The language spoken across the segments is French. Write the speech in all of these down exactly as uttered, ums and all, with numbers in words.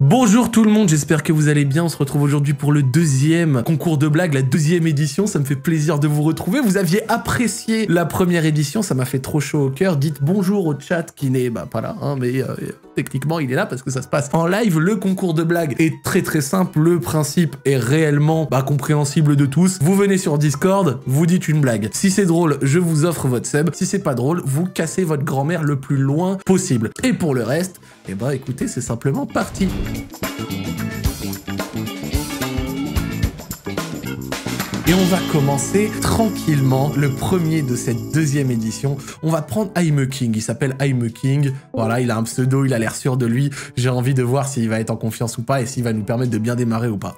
Bonjour tout le monde, j'espère que vous allez bien. On se retrouve aujourd'hui pour le deuxième concours de blagues, la deuxième édition. Ça me fait plaisir de vous retrouver. Vous aviez apprécié la première édition, ça m'a fait trop chaud au cœur. Dites bonjour au chat qui n'est bah, pas là, hein, mais euh, techniquement il est là parce que ça se passe en live. Le concours de blagues est très très simple. Le principe est réellement bah, compréhensible de tous. Vous venez sur Discord, vous dites une blague. Si c'est drôle, je vous offre votre sub. Si c'est pas drôle, vous cassez votre grand-mère le plus loin possible. Et pour le reste, eh bah écoutez, c'est simplement parti. Et on va commencer tranquillement le premier de cette deuxième édition. On va prendre Aime King. Il s'appelle Aime King. Voilà, il a un pseudo, il a l'air sûr de lui. J'ai envie de voir s'il va être en confiance ou pas et s'il va nous permettre de bien démarrer ou pas.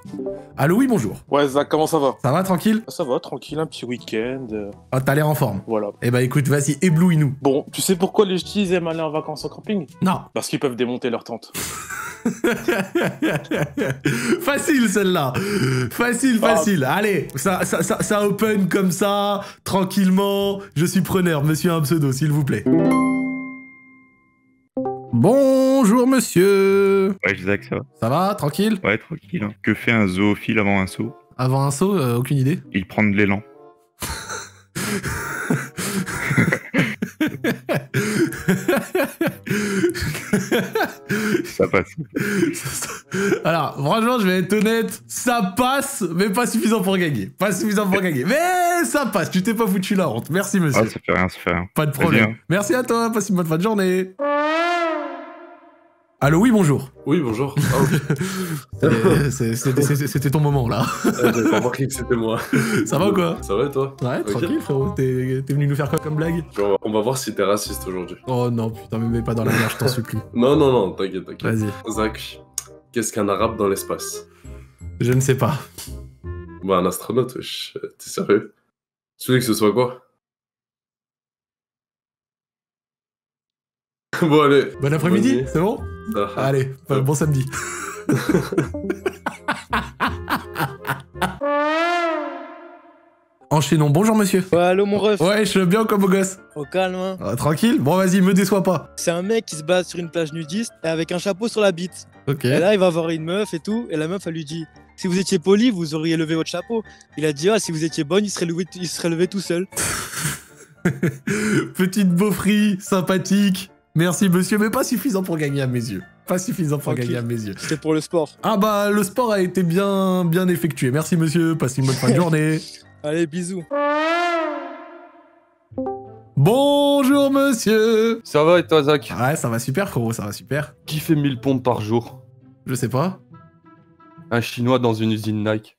Allô, oui, bonjour. Ouais, Zach, comment ça va? Ça va, tranquille? Ça va, tranquille, un petit week-end. Ah, oh, t'as l'air en forme. Voilà. Eh bah écoute, vas-y, éblouis-nous. Bon, tu sais pourquoi les ch'tis aiment aller en vacances en camping? Non. Parce qu'ils peuvent démonter leur tente. Facile, celle-là. Facile, facile. Ah. Allez, ça, ça, ça, ça open comme ça, tranquillement. Je suis preneur, monsieur un pseudo, s'il vous plaît. Bonjour monsieur. Ouais, Zach, ça va. Ça va, tranquille? Ouais, tranquille. Hein. Que fait un zoophile avant un saut? Avant un saut, euh, aucune idée. Il prend de l'élan. Ça passe. Alors, franchement, je vais être honnête, ça passe, mais pas suffisant pour gagner. Pas suffisant pour gagner, mais ça passe. Tu t'es pas foutu la honte. Merci monsieur. Ah, ça fait rien, ça fait rien. Pas de problème. Merci à toi, passe une bonne fin de journée. Allô, oui, bonjour. Oui, bonjour. Oh. C'était ton moment, là. J'ai remarqué que c'était moi. Ça va ou quoi? Ça va, toi? Ouais, okay. Tranquille, frérot. T'es venu nous faire quoi comme blague? On va voir si t'es raciste aujourd'hui. Oh non, putain, mais mets pas dans la merde, je t'en supplie. Non, non, non, t'inquiète, t'inquiète. Vas-y. Zach, qu'est-ce qu'un arabe dans l'espace? Je ne sais pas. Bah, un astronaute, wesh. T'es sérieux? Tu veux que ce soit quoi? Bon, allez. Bon après-midi, c'est bon? Ah, allez, bon, bon samedi. Enchaînons, bonjour monsieur. Ouais, allô mon ref. Ouais, je suis bien comme au gosse. Au calme, hein. Ah, tranquille, bon vas-y, me déçois pas. C'est un mec qui se base sur une plage nudiste et avec un chapeau sur la bite. Ok. Et là, il va voir une meuf et tout, et la meuf, elle lui dit... Si vous étiez poli, vous auriez levé votre chapeau. Il a dit, ah, si vous étiez bonne, il serait levé, il serait levé tout seul. Petite beaufrie, sympathique. Merci monsieur, mais pas suffisant pour gagner à mes yeux. Pas suffisant pour okay. gagner à mes yeux. C'était pour le sport. Ah bah, le sport a été bien, bien effectué. Merci monsieur, passez une bonne fin de journée. Allez, bisous. Bonjour monsieur. Ça va et toi, Zach? Ouais, ça va super, frérot, ça va super. Qui fait mille pompes par jour? Je sais pas. Un chinois dans une usine Nike.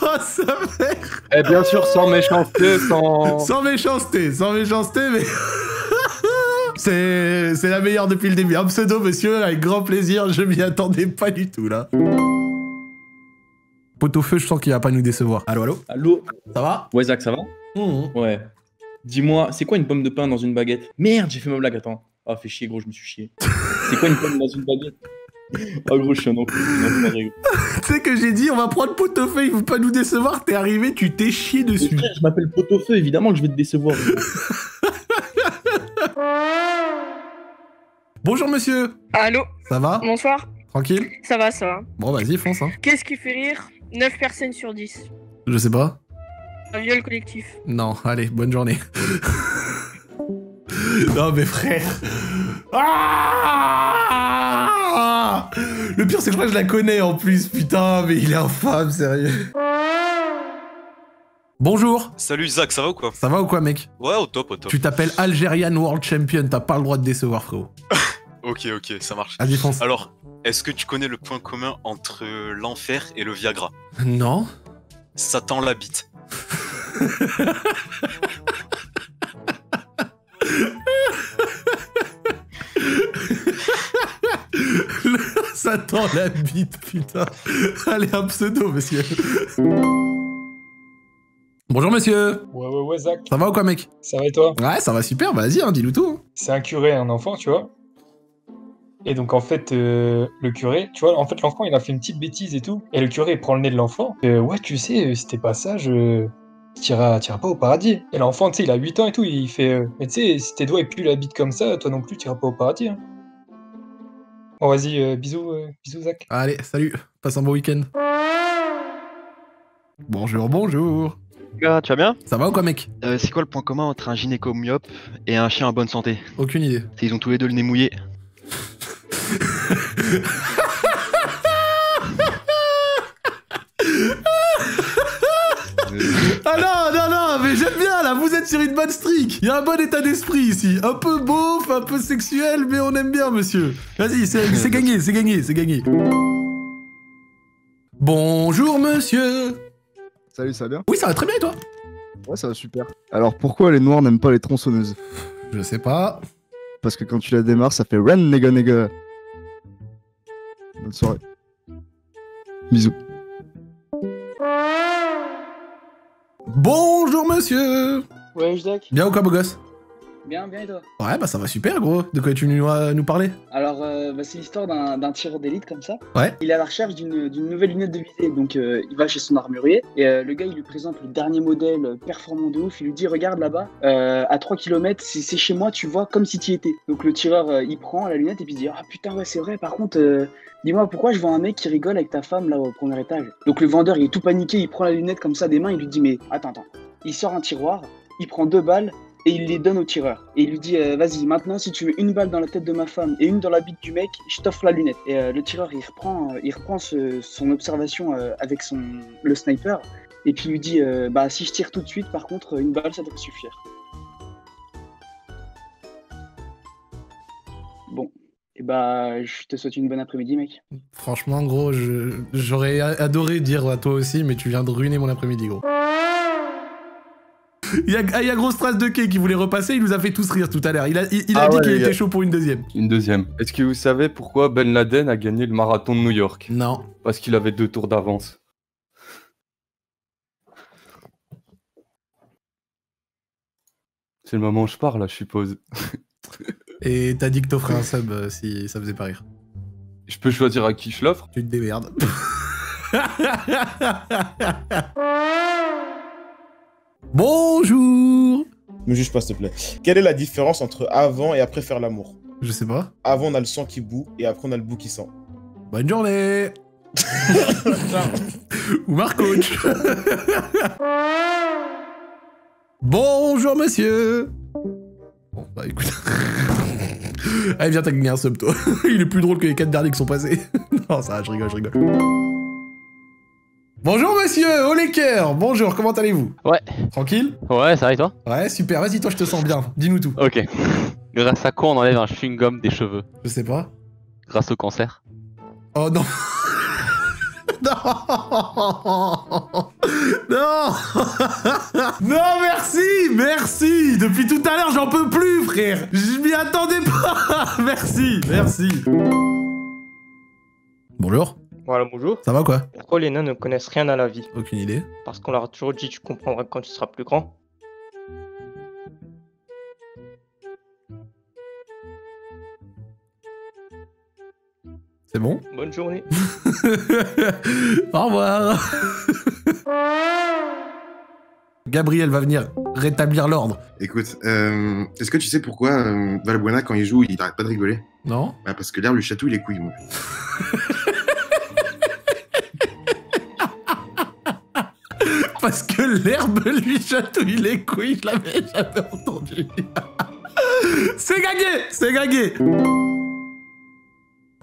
Oh sa mère. Eh bien sûr, sans méchanceté, sans... Sans méchanceté, sans méchanceté, mais... C'est la meilleure depuis le début. Un pseudo, monsieur, avec grand plaisir, je m'y attendais pas du tout, là. Poteau feu, je sens qu'il va pas nous décevoir. Allô, allô? Allô? Ça va? Ouais, Zach, ça va? Mmh. Ouais. Dis-moi, c'est quoi une pomme de pain dans une baguette? Merde, j'ai fait ma blague, attends. Ah, oh, fais chier, gros, je me suis chié. C'est quoi une pomme dans une baguette? Oh gros, je suis un enfant. Tu sais que j'ai dit, on va prendre Pot-au-Feu, il veut pas nous décevoir, t'es arrivé, tu t'es chié dessus. Frère, je m'appelle Pot-au-Feu, évidemment que je vais te décevoir. Bonjour monsieur. Allô. Ça va? Bonsoir. Tranquille? Ça va, ça va. Bon, vas-y, fonce. Hein. Qu'est-ce qui fait rire neuf personnes sur dix? Je sais pas. Un viol collectif. Non, allez, bonne journée. Non mais frère. Ah, le pire, c'est que moi je la connais en plus, putain, mais il est infâme, sérieux. Bonjour. Salut Zach, ça va ou quoi? Ça va ou quoi, mec? Ouais, au top, au top. Tu t'appelles Algerian World Champion, t'as pas le droit de décevoir, frérot. Ok, ok, ça marche. Allez, fonce. Alors, est-ce que tu connais le point commun entre l'enfer et le Viagra? Non. Satan la bite. Satan la bite, putain. Allez, un pseudo, monsieur. Bonjour, monsieur. Ouais, ouais, ouais, Zach. Ça va ou quoi, mec? Ça va et toi? Ouais, ça va super, vas-y, hein, dis-nous tout. C'est un curé et un enfant, tu vois. Et donc en fait euh, le curé, tu vois, en fait l'enfant il a fait une petite bêtise et tout, et le curé il prend le nez de l'enfant, euh, ouais tu sais, euh, si t'es pas sage, euh, t'iras pas au paradis. Et l'enfant, tu sais, il a huit ans et tout, il fait, euh, mais tu sais, si tes doigts ils puent la bite comme ça, toi non plus t'iras pas au paradis. Hein. Bon vas-y, euh, bisous, euh, bisous Zach. Allez, salut, passe un bon week-end. Bonjour, bonjour. Ah, tu vas bien? Ça va ou quoi, mec? euh, C'est quoi le point commun entre un gynéco myope et un chien en bonne santé? Aucune idée. Ils ont tous les deux le nez mouillé. Ah non, non, non, mais j'aime bien là, vous êtes sur une bonne streak. Il y a un bon état d'esprit ici. Un peu beauf, un peu sexuel, mais on aime bien, monsieur. Vas-y, c'est gagné, c'est gagné, c'est gagné. Bonjour, monsieur. Salut, ça va bien? Oui, ça va très bien et toi? Ouais, ça va super. Alors pourquoi les noirs n'aiment pas les tronçonneuses? Je sais pas. Parce que quand tu la démarres, ça fait Ren nega nega. Bonne soirée. Bisous. Bonjour monsieur. Ouais, Jack. Bien ou quoi, beau gosse? Bien, bien et toi? Ouais, bah ça va super gros. De quoi tu nous, euh, nous parler? Alors, euh, bah, c'est l'histoire d'un tireur d'élite comme ça. Ouais. Il est à la recherche d'une nouvelle lunette de visée. Donc euh, il va chez son armurier et euh, le gars il lui présente le dernier modèle performant de ouf. Il lui dit regarde là-bas, euh, à trois kilomètres, c'est chez moi, tu vois comme si tu y étais. Donc le tireur euh, il prend la lunette et puis il dit ah putain ouais c'est vrai, par contre euh, dis-moi pourquoi je vois un mec qui rigole avec ta femme là au premier étage. Donc le vendeur il est tout paniqué, il prend la lunette comme ça des mains, il lui dit mais attends, attends. Il sort un tiroir, il prend deux balles. Et il les donne au tireur. Et il lui dit euh, vas-y, maintenant, si tu veux une balle dans la tête de ma femme et une dans la bite du mec, je t'offre la lunette. Et euh, le tireur, il reprend, euh, il reprend ce, son observation euh, avec son, le sniper. Et puis il lui dit euh, bah, si je tire tout de suite, par contre, une balle, ça devrait suffire. Bon. Et bah, je te souhaite une bonne après-midi, mec. Franchement, gros, j'aurais adoré dire à toi aussi, mais tu viens de ruiner mon après-midi, gros. Il y, a, il y a grosse trace de quai qui voulait repasser, il nous a fait tous rire tout à l'heure. Il a, il, il a ah dit ouais, qu'il était chaud pour une deuxième. Une deuxième. Est-ce que vous savez pourquoi Ben Laden a gagné le marathon de New York? Non. Parce qu'il avait deux tours d'avance. C'est le moment où je pars là, je suppose. Et t'as dit que t'offrais un sub euh, si ça faisait pas rire. Je peux choisir à qui je l'offre? Tu te démerdes. Bonjour! Ne juge pas, s'il te plaît. Quelle est la différence entre avant et après faire l'amour? Je sais pas. Avant, on a le sang qui boue et après, on a le bout qui sent. Bonne journée! Ou Marcoach! Bonjour, monsieur! Bon, bah écoute. Allez, viens, t'as gagné un sub, toi. Il est plus drôle que les quatre derniers qui sont passés. Non, ça va, je rigole, je rigole. Bonjour monsieur, au l'équerre. Bonjour, comment allez-vous? Ouais. Tranquille? Ouais, ça va et toi? Ouais, super, vas-y toi je te sens bien, dis-nous tout. Ok. Grâce à quoi on enlève un chewing-gum des cheveux? Je sais pas. Grâce au cancer. Oh non. Non. Non. Non, merci, merci. Depuis tout à l'heure j'en peux plus frère. Je m'y attendais pas. Merci, merci. Bonjour. Voilà, bonjour. Ça va quoi? Pourquoi les nains ne connaissent rien à la vie? Aucune idée. Parce qu'on leur a toujours dit tu comprendras quand tu seras plus grand. C'est bon? Bonne journée. Au revoir. Gabriel va venir rétablir l'ordre. Écoute, euh, est-ce que tu sais pourquoi euh, Valbuena quand il joue il arrête pas de rigoler? Non. Bah parce que l'herbe lui chatouille les couilles mon. Parce que l'herbe lui chatouille les couilles, je l'avais jamais entendu. C'est gagné, c'est gagné.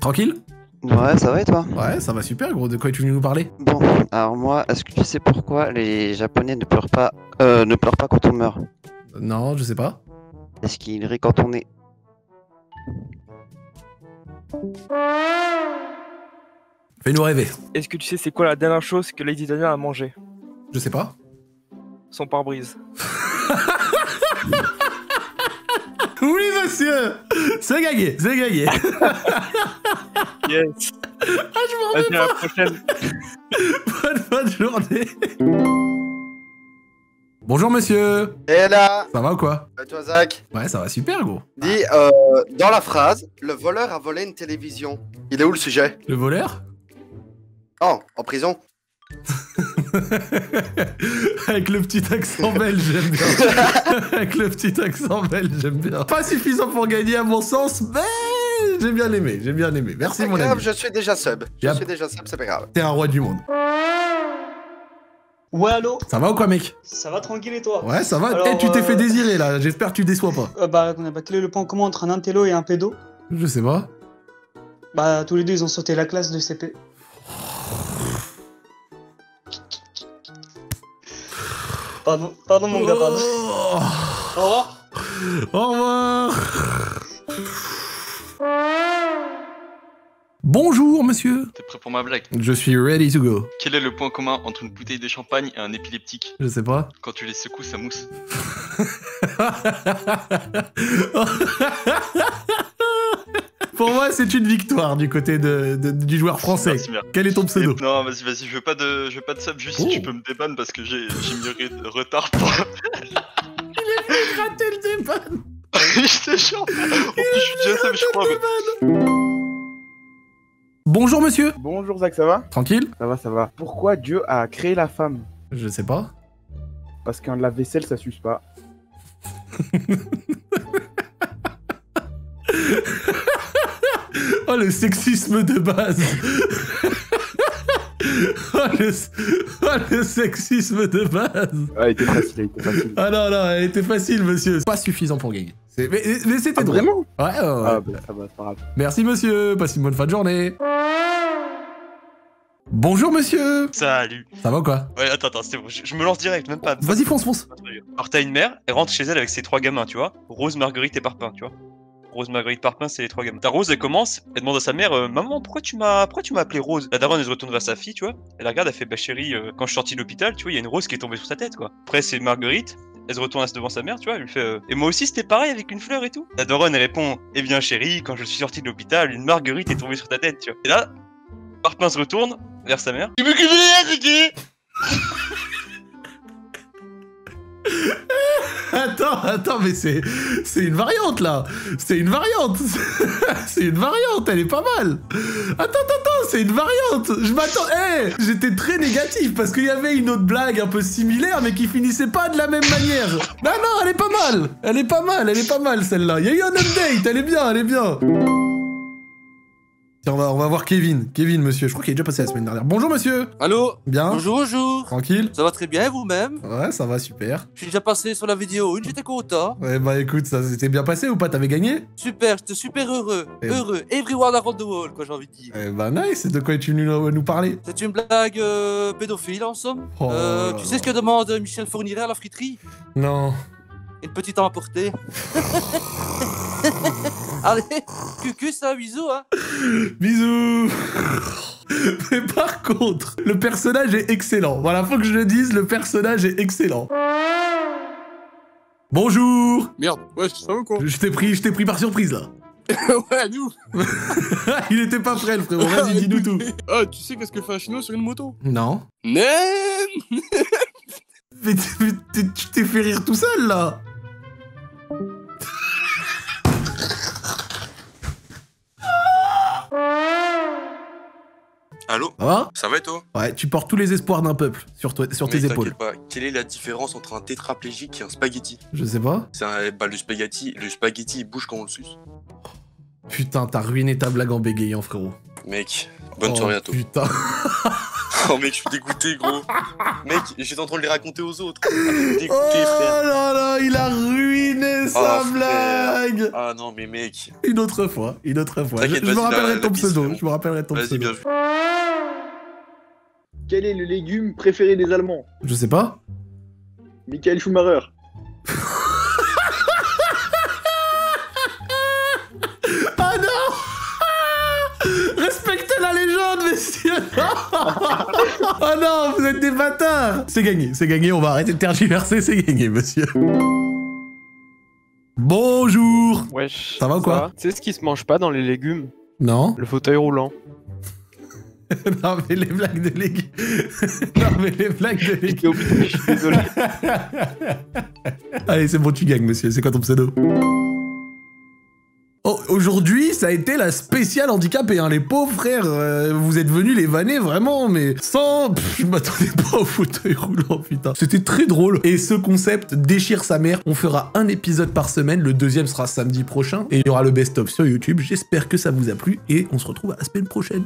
Tranquille? Ouais, ça va et toi? Ouais, ça va super gros, de quoi tu veux nous parler? Bon, alors moi, est-ce que tu sais pourquoi les Japonais ne pleurent pas, euh, ne pleurent pas quand on meurt? Non, je sais pas. Est-ce qu'ils rient quand on est? Fais-nous rêver. Est-ce que tu sais c'est quoi la dernière chose que Lady Diana a mangée? Je sais pas. Son pare-brise. Oui, monsieur. C'est gagné, c'est gagné. Yes. Ah, je m'en vais pas. À la prochaine. Bonne, bonne journée. Bonjour monsieur. Et là. Ça va ou quoi? Et toi Zach? Ouais, ça va super gros. Dis, euh, dans la phrase, le voleur a volé une télévision. Il est où le sujet? Le voleur? Oh, en prison. Avec le petit accent belge, j'aime bien. Avec le petit accent belge, j'aime bien. Pas suffisant pour gagner à mon sens, mais... J'ai bien aimé, j'ai bien aimé. Merci mon grave, ami. Je suis déjà sub. Je yep. suis déjà sub, c'est pas grave. T'es un roi du monde. Ouais, allô? Ça va ou quoi, mec? Ça va tranquille et toi? Ouais, ça va. Alors, hey, tu t'es euh... fait désirer là, j'espère que tu déçois pas. Euh, bah, on a bâclé le point commun entre un intello et un pédo. Je sais pas. Bah, tous les deux ils ont sauté la classe de C P. Pardon, pardon mon oh. gars, pardon. Au revoir. Au revoir. Bonjour monsieur. T'es prêt pour ma blague? Je suis ready to go. Quel est le point commun entre une bouteille de champagne et un épileptique? Je sais pas. Quand tu les secoues, ça mousse. Pour moi, c'est une victoire du côté de, de, du joueur français. Merci, merci. Quel est ton pseudo? Et, non, vas-y, vas-y, je veux pas de, je veux pas de sub, juste oh. si tu peux me dépanner parce que j'ai mis re retard pour... Il est raté le dépanne. Je te jure. En plus, je suis déjà sub, je crois. Mais... Bonjour monsieur. Bonjour Zach, ça va? Tranquille. Ça va, ça va. Pourquoi Dieu a créé la femme? Je sais pas. Parce qu'un lave-vaisselle ça suce pas. Oh le sexisme de base. Oh, le... oh le sexisme de base. Ah elle était facile, elle était facile. Ah non, non, elle était facile monsieur. Pas suffisant pour gagner. Mais, mais c'était ah, vraiment. Ouais, ouais, ouais. Ah bah ça va, c'est pas grave. Merci monsieur, passe une bonne fin de journée. Bonjour monsieur. Salut. Ça va ou quoi? Ouais attends, attends, c'est bon, je, je me lance direct, même pas. Vas-y fonce, fonce. Alors t'as une mère, elle rentre chez elle avec ses trois gamins, tu vois. Rose, Marguerite et Parpin, tu vois. Rose, Marguerite, Parpin, c'est les trois gamins. Ta Rose, elle commence, elle demande à sa mère, euh, maman, pourquoi tu m'as, pourquoi tu m'as appelé Rose? La daronne, elle se retourne vers sa fille, tu vois. Elle la regarde, elle fait, bah chérie, euh, quand je suis sortie de l'hôpital, tu vois, il y a une rose qui est tombée sur sa tête, quoi. Après, c'est Marguerite, elle se retourne devant sa mère, tu vois, elle lui fait, euh, et moi aussi, c'était pareil avec une fleur et tout. La daronne, elle répond, eh bien chérie, quand je suis sortie de l'hôpital, une marguerite est tombée sur ta tête, tu vois. Et là, Parpin se retourne vers sa mère. Tu veux que je Attends, attends, mais c'est une variante, là. C'est une variante. C'est une variante, elle est pas mal. Attends, attends, c'est une variante. Je m'attends... Hey, j'étais très négatif, parce qu'il y avait une autre blague un peu similaire, mais qui finissait pas de la même manière. Non, non, elle est pas mal. Elle est pas mal, elle est pas mal, celle-là. Il y a eu un update, elle est bien, elle est bien. Tiens, on va, on va voir Kevin. Kevin, monsieur, je crois qu'il est déjà passé la semaine dernière. Bonjour, monsieur. Allô. Bien. Bonjour, bonjour. Tranquille. Ça va très bien, vous-même? Ouais, ça va, super. Je suis déjà passé sur la vidéo une, j'étais content. Eh bah, écoute, ça s'était bien passé ou pas? T'avais gagné? Super, j'étais super heureux. Et heureux. Bah... Everyone around the world, quoi, j'ai envie de dire. Eh bah, nice. De quoi es-tu venu nous parler? C'est une blague euh, pédophile, en somme. Oh. Euh, tu sais ce que demande Michel Fourniret à la friterie? Non. Une petite emportée. Allez, cucu, ça, bisous, hein. Bisous. Mais par contre, le personnage est excellent. Voilà, faut que je le dise, le personnage est excellent. Bonjour. Merde, ouais, ça va ou quoi? Je t'ai pris, je t'ai pris par surprise, là. Ouais, nous. Il était pas prêt, le frérot, vas-y, dis-nous tout. Ah, tu sais qu'est-ce que fait un chino sur une moto? Non. Mais tu t'es fait rire tout seul, là. Allô? Ah, ça va et toi? Ouais, tu portes tous les espoirs d'un peuple sur, toi, sur tes épaules. Pas. Quelle est la différence entre un tétraplégique et un spaghetti? Je sais pas. C'est un, bah, le spaghetti, le spaghetti il bouge quand on le suce. Putain, t'as ruiné ta blague en bégayant, frérot. Mec, bonne oh, soirée à toi. Putain. Oh mec, je suis dégoûté, gros. Mec, j'étais en train de les raconter aux autres. Ah, dégoûté, oh frère. là là, il a ruiné sa oh, blague. Frère. Ah non, mais mec. Une autre fois, une autre fois. Je, je, me la, la, la piste, je me rappellerai ton pseudo. Je me rappellerai ton pseudo. Vas-y, bien vu. Quel est le légume préféré des Allemands? Je sais pas. Michael Schumacher. Ah non! Respectez la légende, messieurs! Oh non, vous êtes des bâtards! C'est gagné, c'est gagné, on va arrêter de tergiverser, c'est gagné, monsieur. Bonjour! Wesh. Ça va ou quoi? Tu sais ce qui se mange pas dans les légumes? Non. Le fauteuil roulant. Non mais les blagues de Ligue. Non mais les blagues de Ligue. Je suis désolé. Allez, c'est bon, tu gagnes, monsieur. C'est quoi ton pseudo? Oh, aujourd'hui, ça a été la spéciale handicapée. Hein. Les pauvres frères, euh, vous êtes venus les vanner vraiment, mais sans... Pff, je m'attendais pas au fauteuil roulant, putain. C'était très drôle. Et ce concept, déchire sa mère, on fera un épisode par semaine. Le deuxième sera samedi prochain. Et il y aura le best-of sur YouTube. J'espère que ça vous a plu. Et on se retrouve à la semaine prochaine.